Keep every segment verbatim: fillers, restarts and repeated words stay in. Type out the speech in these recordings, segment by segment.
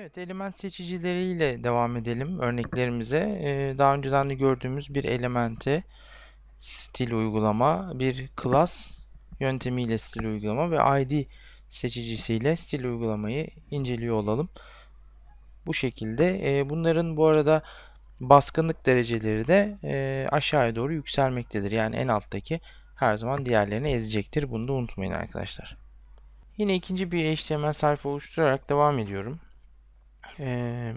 Evet, element seçicileriyle devam edelim örneklerimize. Ee, daha önceden de gördüğümüz bir elementi stil uygulama, bir class yöntemiyle stil uygulama ve I D seçicisiyle stil uygulamayı inceliyor olalım. Bu şekilde. E, bunların bu arada baskınlık dereceleri de e, aşağıya doğru yükselmektedir. Yani en alttaki her zaman diğerlerini ezecektir. Bunu da unutmayın arkadaşlar. Yine ikinci bir H T M L sayfa oluşturarak devam ediyorum. Ee,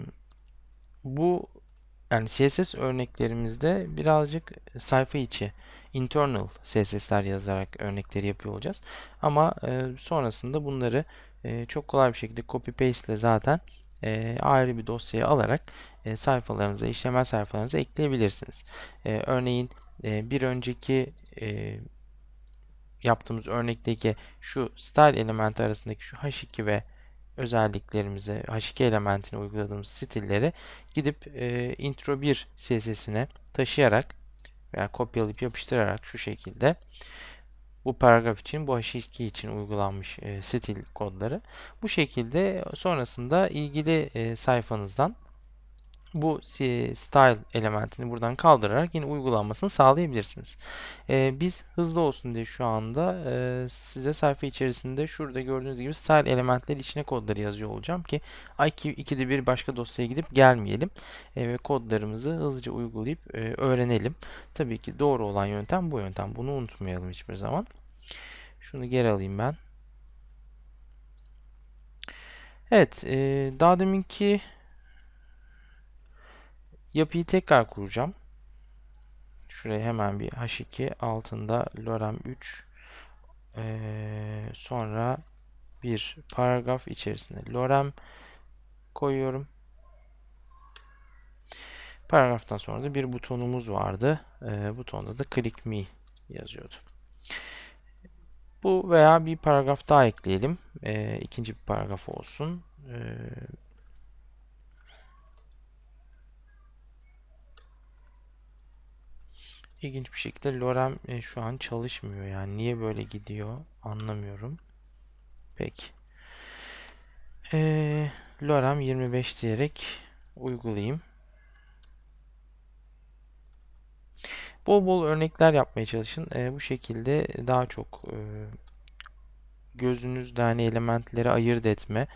bu yani C S S örneklerimizde birazcık sayfa içi internal C S S'ler yazarak örnekleri yapıyor olacağız. Ama e, sonrasında bunları e, çok kolay bir şekilde copy paste ile zaten e, ayrı bir dosyaya alarak e, sayfalarınıza, H T M L sayfalarınıza ekleyebilirsiniz. E, örneğin e, bir önceki e, yaptığımız örnekteki şu style elementi arasındaki şu H iki ve özelliklerimize, H iki elementine uyguladığımız stilleri gidip e, intro bir C S S'ine taşıyarak veya kopyalayıp yapıştırarak şu şekilde bu paragraf için, bu H iki için uygulanmış e, stil kodları bu şekilde sonrasında ilgili e, sayfanızdan bu style elementini buradan kaldırarak yine uygulanmasını sağlayabilirsiniz. Ee, biz hızlı olsun diye şu anda e, size sayfa içerisinde şurada gördüğünüz gibi style elementleri içine kodları yazıyor olacağım ki ikide bir başka dosyaya gidip gelmeyelim e, ve kodlarımızı hızlıca uygulayıp e, öğrenelim. Tabii ki doğru olan yöntem bu yöntem. Bunu unutmayalım hiçbir zaman. Şunu geri alayım ben. Evet, e, daha deminki yapıyı tekrar kuracağım. Şuraya hemen bir H iki altında lorem üç ee, sonra bir paragraf içerisinde lorem koyuyorum. Paragraftan sonra da bir butonumuz vardı. Ee, butonda da click me yazıyordu. Bu veya bir paragraf daha ekleyelim. Ee, ikinci bir paragraf olsun. Ee, İlginç bir şekilde lorem e, şu an çalışmıyor. Yani niye böyle gidiyor anlamıyorum. Peki. E, lorem yirmi beş diyerek uygulayayım. Bol bol örnekler yapmaya çalışın. E, bu şekilde daha çok e, gözünüzde hani elementleri ayırt etme,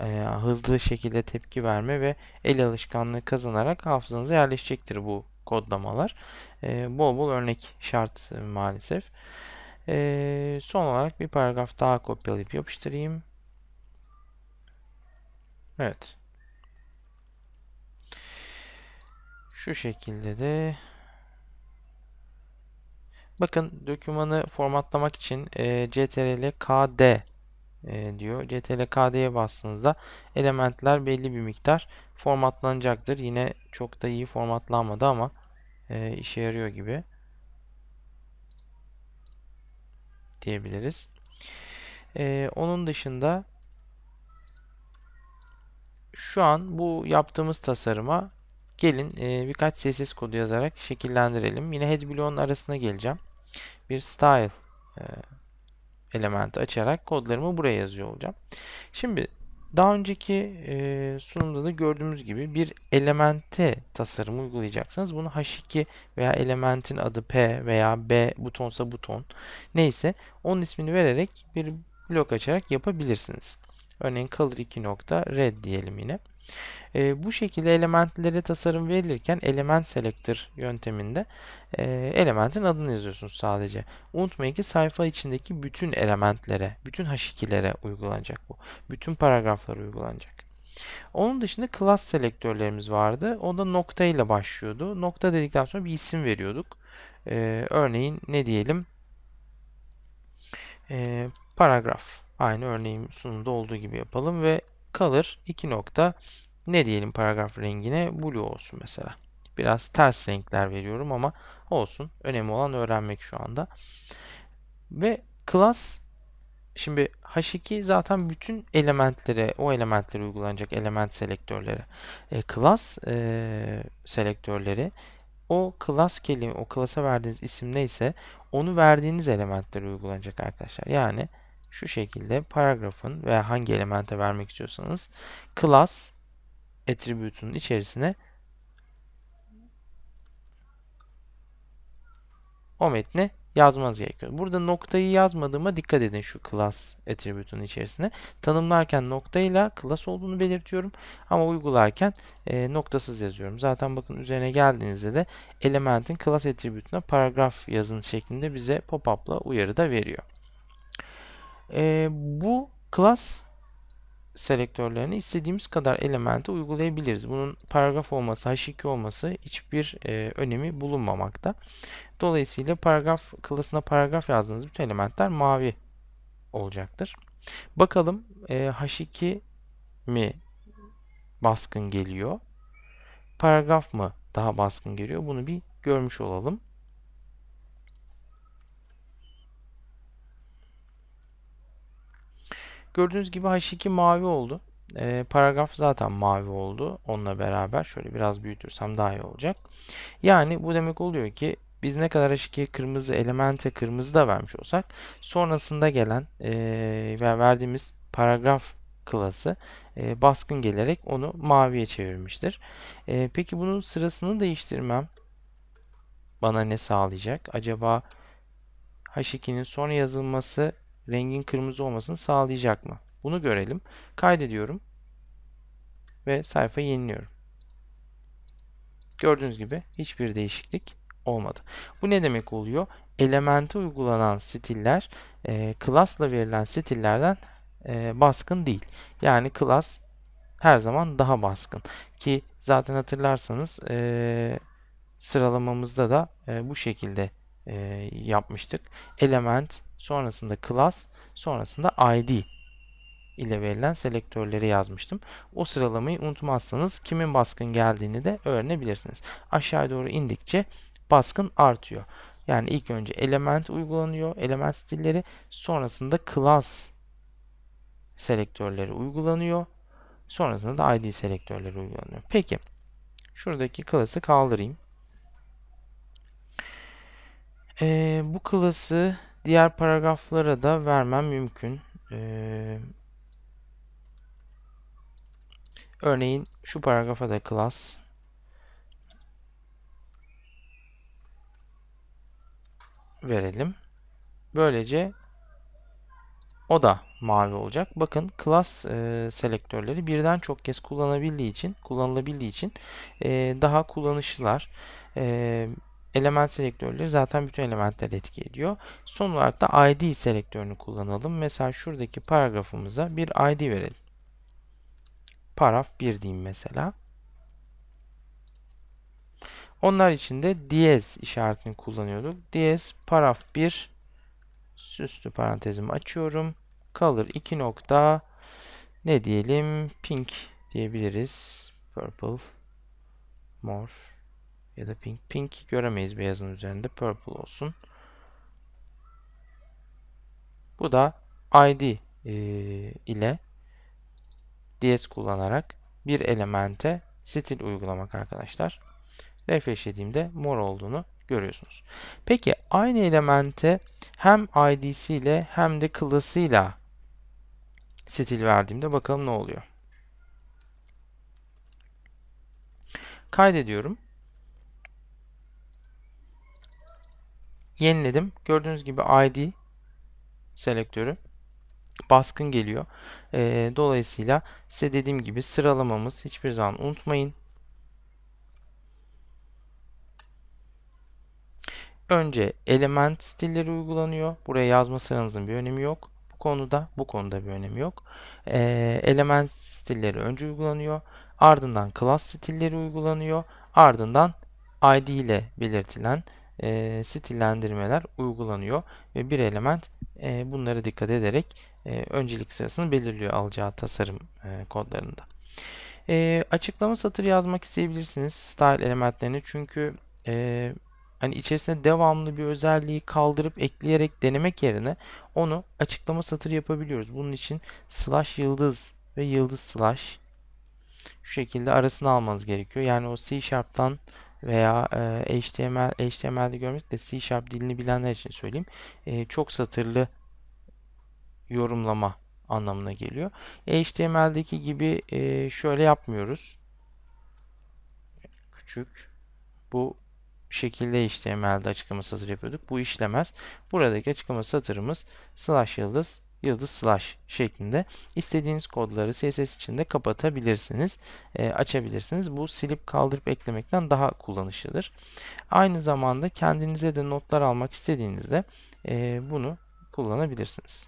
e, hızlı şekilde tepki verme ve el alışkanlığı kazanarak hafızanıza yerleşecektir bu kodlamalar. Ee, bol bol örnek şart maalesef. Ee, son olarak bir paragraf daha kopyalayıp yapıştırayım. Evet. Şu şekilde de bakın dokümanı formatlamak için e, C T R L K D e, diyor. C T R L K D'ye bastığınızda elementler belli bir miktar formatlanacaktır. Yine çok da iyi formatlanmadı ama e, işe yarıyor gibi diyebiliriz. E, onun dışında şu an bu yaptığımız tasarıma gelin e, birkaç C S S kodu yazarak şekillendirelim. Yine head bloğunun arasına geleceğim. Bir style e, elementi açarak kodlarımı buraya yazıyor olacağım. Şimdi daha önceki e, sunumda da gördüğümüz gibi bir elemente tasarım uygulayacaksınız. Bunu H iki veya elementin adı P veya B, butonsa buton neyse onun ismini vererek bir blok açarak yapabilirsiniz. Örneğin color iki nokta red diyelim yine. E, bu şekilde elementlere tasarım verilirken element selector yönteminde e, elementin adını yazıyorsunuz sadece. Unutmayın ki sayfa içindeki bütün elementlere, bütün H ikilere uygulanacak bu. Bütün paragraflara uygulanacak. Onun dışında class selektörlerimiz vardı. O da nokta ile başlıyordu. Nokta dedikten sonra bir isim veriyorduk. E, örneğin ne diyelim? E, paragraf. Aynı örneğin sunumda olduğu gibi yapalım ve color iki nokta ne diyelim paragraf rengine blue olsun mesela. Biraz ters renkler veriyorum ama olsun. Önemli olan öğrenmek şu anda. Ve class şimdi H iki zaten bütün elementlere o elementlere uygulanacak element selektörleri. E, class e, selektörleri o class kelime o class'a verdiğiniz isim neyse onu verdiğiniz elementlere uygulanacak arkadaşlar. Yani şu şekilde paragrafın veya hangi elemente vermek istiyorsanız class attribute'un içerisine o metni yazmanız gerekiyor. Burada noktayı yazmadığıma dikkat edin, şu class attribute'un içerisine. Tanımlarken noktayla class olduğunu belirtiyorum ama uygularken e, noktasız yazıyorum. Zaten bakın üzerine geldiğinizde de elementin class attribute'una paragraf yazın şeklinde bize pop-up'la uyarı da veriyor. E, bu class selektörlerini istediğimiz kadar elemente uygulayabiliriz. Bunun paragraf olması, haş iki olması hiçbir e, önemi bulunmamakta. Dolayısıyla paragraf klasına paragraf yazdığınız bütün elementler mavi olacaktır. Bakalım e, haş iki mi baskın geliyor? Paragraf mı daha baskın geliyor? Bunu bir görmüş olalım. Gördüğünüz gibi haş iki mavi oldu. E, paragraf zaten mavi oldu. Onunla beraber şöyle biraz büyütürsem daha iyi olacak. Yani bu demek oluyor ki biz ne kadar haş ikiye kırmızı, elemente kırmızı da vermiş olsak sonrasında gelen e, ve verdiğimiz paragraf klası e, baskın gelerek onu maviye çevirmiştir. E, peki bunun sırasını değiştirmem bana ne sağlayacak? Acaba haş ikinin sonra yazılması rengin kırmızı olmasını sağlayacak mı? Bunu görelim. Kaydediyorum ve sayfayı yeniliyorum. Gördüğünüz gibi hiçbir değişiklik olmadı. Bu ne demek oluyor? Elemente uygulanan stiller e, class'la verilen stillerden e, baskın değil. Yani class her zaman daha baskın. Ki zaten hatırlarsanız e, sıralamamızda da e, bu şekilde e, yapmıştık. Element, sonrasında class, sonrasında id ile verilen selektörleri yazmıştım. O sıralamayı unutmazsanız kimin baskın geldiğini de öğrenebilirsiniz. Aşağı doğru indikçe baskın artıyor. Yani ilk önce element uygulanıyor, element stilleri, sonrasında class selektörleri uygulanıyor, sonrasında da id selektörleri uygulanıyor. Peki, şuradaki class'ı kaldırayım. Ee, bu class'ı diğer paragraflara da vermem mümkün. Ee, örneğin şu paragrafa da class verelim. Böylece o da mavi olacak. Bakın class e, selektörleri birden çok kez kullanabildiği için, kullanılabildiği için e, daha kullanışlılar. E, element selektörleri zaten bütün elementleri etki ediyor. Son olarak da id selektörünü kullanalım. Mesela şuradaki paragrafımıza bir id verelim. Paraf bir diyeyim mesela. Onlar için de diyez işaretini kullanıyorduk. Diyez paraf bir, süslü parantezimi açıyorum. Color iki nokta, ne diyelim, pink diyebiliriz. Purple, mor ya da pink. Pink göremeyiz beyazın üzerinde. Purple olsun. Bu da id e, ile ds kullanarak bir elemente stil uygulamak arkadaşlar. Refresh dediğimde mor olduğunu görüyorsunuz. Peki aynı elemente hem id'siyle hem de class'ıyla stil verdiğimde bakalım ne oluyor. Kaydediyorum. Yeniledim. Gördüğünüz gibi id selektörü baskın geliyor. E, dolayısıyla size dediğim gibi sıralamamız, hiçbir zaman unutmayın, önce element stilleri uygulanıyor. Buraya yazma sıranızın bir önemi yok. Bu konuda, bu konuda bir önemi yok. E, element stilleri önce uygulanıyor. Ardından class stilleri uygulanıyor. Ardından id ile belirtilen E, stillendirmeler uygulanıyor ve bir element e, bunlara dikkat ederek e, öncelik sırasını belirliyor alacağı tasarım e, kodlarında. E, açıklama satırı yazmak isteyebilirsiniz style elementlerini, çünkü e, hani içerisine devamlı bir özelliği kaldırıp ekleyerek denemek yerine onu açıklama satırı yapabiliyoruz. Bunun için slash yıldız ve yıldız slash şu şekilde arasını almanız gerekiyor. Yani o C sharp'tan veya e, H T M L, H T M L'de görmek de C sharp dilini bilenler için söyleyeyim. E, çok satırlı yorumlama anlamına geliyor. H T M L'deki gibi e, şöyle yapmıyoruz. küçük. Bu şekilde H T M L'de açıklaması satır yapıyorduk. Bu işlemez. Buradaki açıklaması satırımız slash yıldız yıldız slash şeklinde. İstediğiniz kodları C S S içinde kapatabilirsiniz, e, açabilirsiniz. Bu silip kaldırıp eklemekten daha kullanışlıdır. Aynı zamanda kendinize de notlar almak istediğinizde e, bunu kullanabilirsiniz.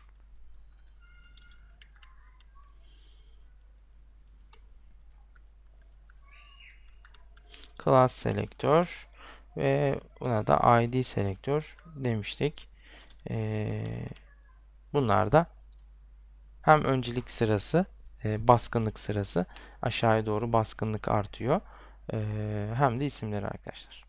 Class selektör ve buna da I D selektör demiştik. E, Bunlar da hem öncelik sırası, e, baskınlık sırası, aşağıya doğru baskınlık artıyor, e, hem de isimleri arkadaşlar.